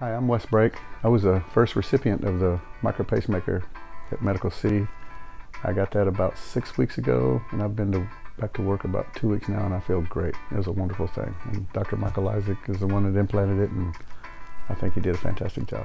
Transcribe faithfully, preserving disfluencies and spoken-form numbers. Hi, I'm Wes Brake. I was the first recipient of the Micra pacemaker at Medical City. I got that about six weeks ago, and I've been to, back to work about two weeks now, and I feel great. It was a wonderful thing. And Doctor Michael Isaac is the one that implanted it, and I think he did a fantastic job.